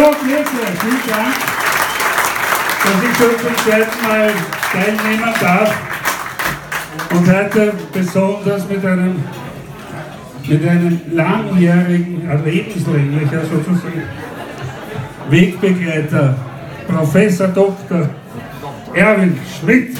Hallo Kirche, vielen Dank, dass ich so zum zweiten Mal teilnehmen darf und heute besonders mit einem langjährigen, lebenslänglicher sozusagen, Wegbegleiter, Professor Dr. Erwin Schmidt.